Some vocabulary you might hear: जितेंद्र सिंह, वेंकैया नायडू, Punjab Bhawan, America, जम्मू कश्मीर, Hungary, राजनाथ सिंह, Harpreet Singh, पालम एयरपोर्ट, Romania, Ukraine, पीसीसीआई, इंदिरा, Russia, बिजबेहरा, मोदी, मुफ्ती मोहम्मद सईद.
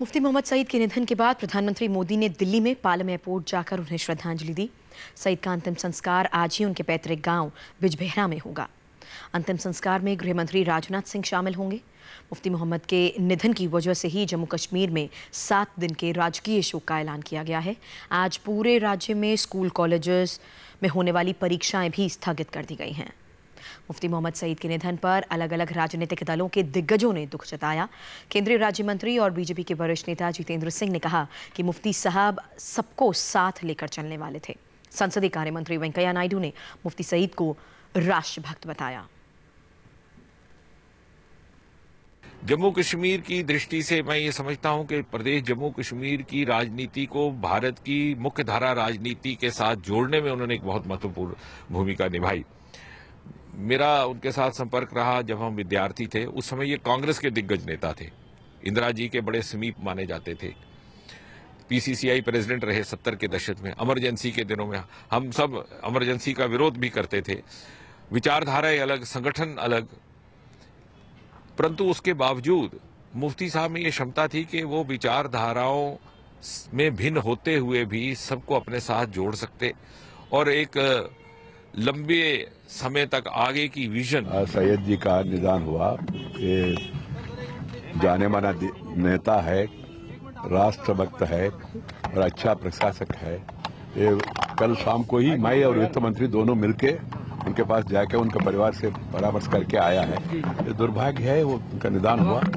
मुफ्ती मोहम्मद सईद के निधन के बाद प्रधानमंत्री मोदी ने दिल्ली में पालम एयरपोर्ट जाकर उन्हें श्रद्धांजलि दी। सईद का अंतिम संस्कार आज ही उनके पैतृक गांव बिजबेहरा में होगा। अंतिम संस्कार में गृह मंत्री राजनाथ सिंह शामिल होंगे। मुफ्ती मोहम्मद के निधन की वजह से ही जम्मू कश्मीर में 7 दिन के राजकीय शोक का ऐलान किया गया है। आज पूरे राज्य में स्कूल कॉलेजेस में होने वाली परीक्षाएं भी स्थगित कर दी गई हैं। मुफ्ती मोहम्मद सईद के निधन पर अलग अलग राजनीतिक दलों के दिग्गजों ने दुख जताया। केंद्रीय राज्य मंत्री और बीजेपी के वरिष्ठ नेता जितेंद्र सिंह ने कहा कि मुफ्ती साहब सबको साथ लेकर चलने वाले थे। संसदीय कार्य मंत्री वेंकैया नायडू ने मुफ्ती सईद को राष्ट्रभक्त बताया। जम्मू कश्मीर की दृष्टि से मैं ये समझता हूं कि प्रदेश जम्मू कश्मीर की राजनीति को भारत की मुख्य धारा राजनीति के साथ जोड़ने में उन्होंने एक बहुत महत्वपूर्ण भूमिका निभाई। मेरा उनके साथ संपर्क रहा जब हम विद्यार्थी थे। उस समय ये कांग्रेस के दिग्गज नेता थे, इंदिरा जी के बड़े समीप माने जाते थे, पीसीसीआई प्रेसिडेंट रहे 70 के दशक में। इमरजेंसी के दिनों में हम सब इमरजेंसी का विरोध भी करते थे। विचारधाराएं अलग, संगठन अलग, परंतु उसके बावजूद मुफ्ती साहब में ये क्षमता थी कि वो विचारधाराओं में भिन्न होते हुए भी सबको अपने साथ जोड़ सकते और एक लंबे समय तक आगे की विजन। सईद जी का निधन हुआ, जाने माना नेता है, राष्ट्रभक्त है और अच्छा प्रशासक है। कल शाम को ही मैं और वित्त मंत्री दोनों मिलके उनके पास जाकर उनका परिवार से परामर्श करके आया है। दुर्भाग्य है वो उनका निधन हुआ।